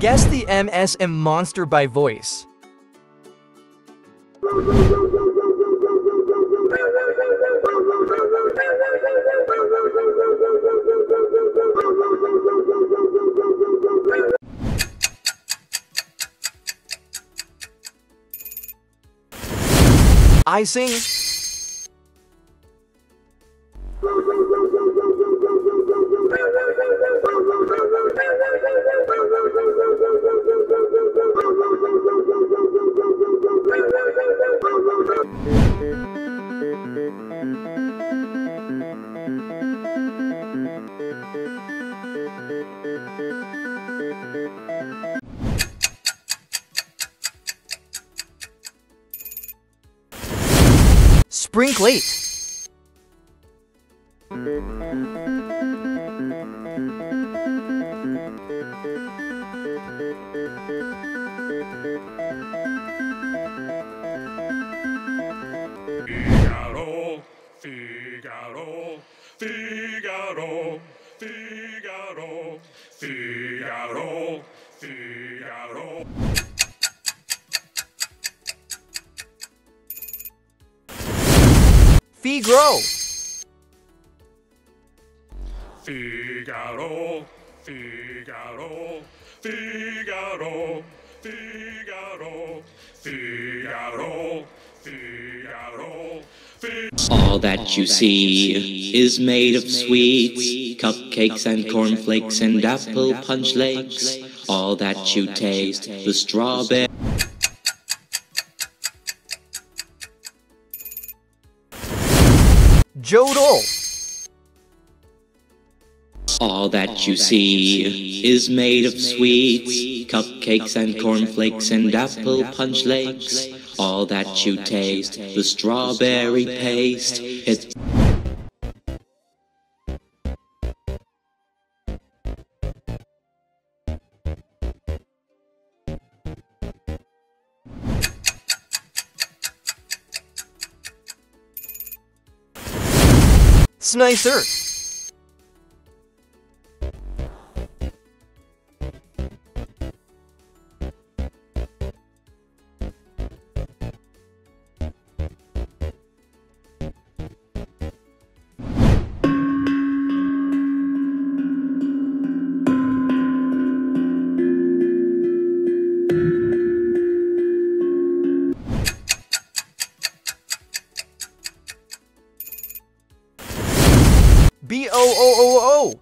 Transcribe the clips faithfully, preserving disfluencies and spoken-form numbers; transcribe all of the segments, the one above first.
Guess the M S M monster by voice. I sing. Sprinklate. Figaro, Figaro, Figaro, Figaro, Figaro, Figaro. FEEGRRO. Figaro, Figaro, Figaro, Figaro, Figaro, Figaro, Figaro. All that you see is made of sweets, cupcakes and cornflakes and apple punch legs. All that you taste, the strawberry. Jodel. All that you see is made of sweets, cupcakes and cornflakes and apple punch legs. All that you taste, the strawberry paste. It's nicer. B O O O O.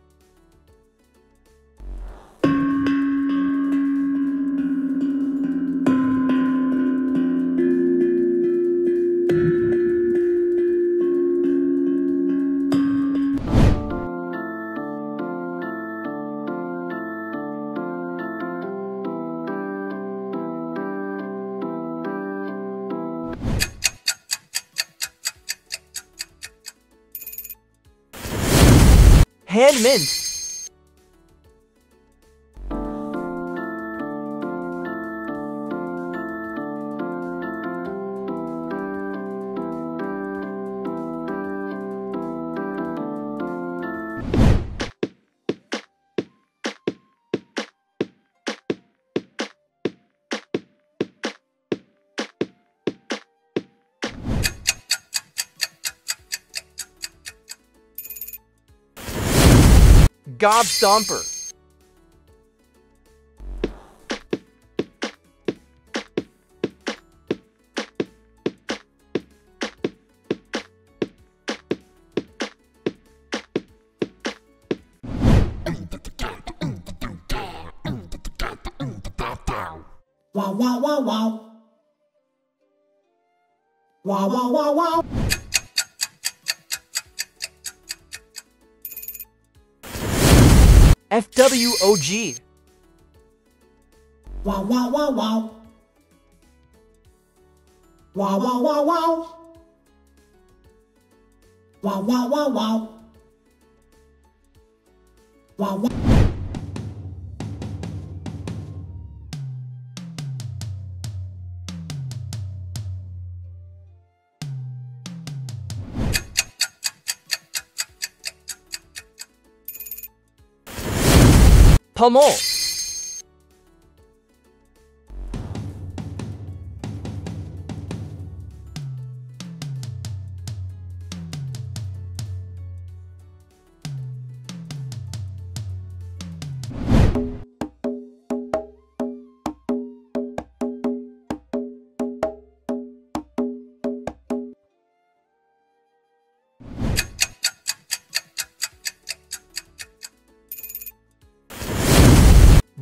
Hand mint. Gobstomper. Wow wow wow wow. Wow wow wow wow. F W O G. Wow wow wow wow. Wow wow wow wow. Wow wow wow wow. Wow wow. Pummel.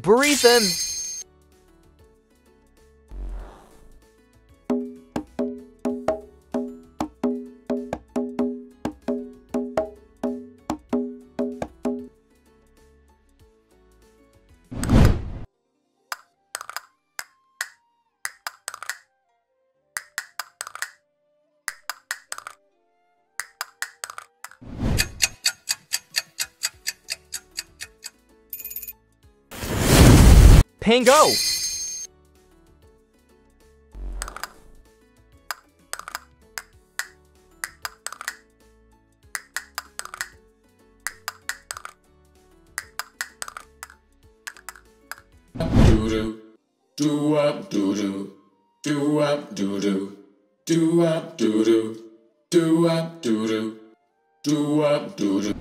Breathe in. Pango! Doo-doo, doo-wop doo-doo, doo-wop doo-doo, doo-wop doo-doo, doo-wop doo-doo, doo-wop doo-doo.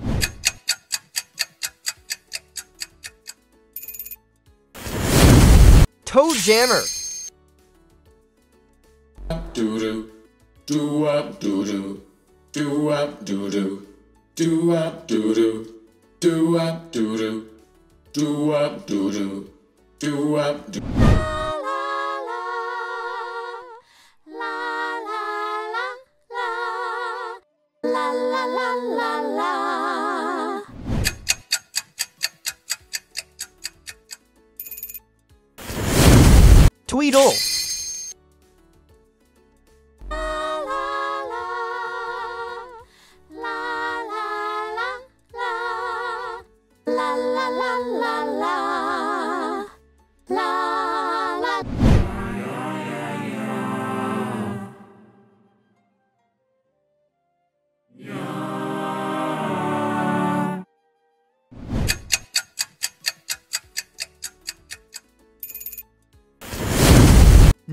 Toe jammer. Doo-doo, doo-wop doo-doo, doo-wop doo-doo, doo-wop doo-doo, doo-wop doo-doo, doo-wop doo-doo, doo-wop doo-doo. Tweedle. La la la la la la la la la la la la la.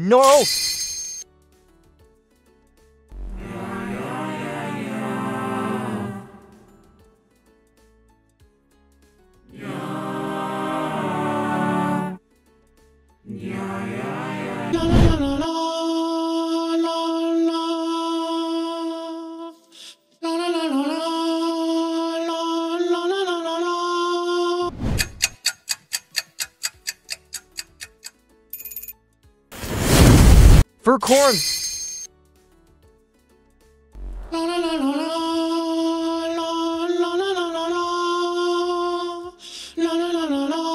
No! FURCORN. La la la la la la la la la la la la la la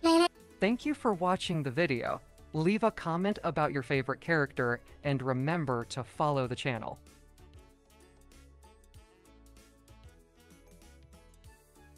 la la. Thank you for watching the video. Leave a comment about your favorite character and remember to follow the channel.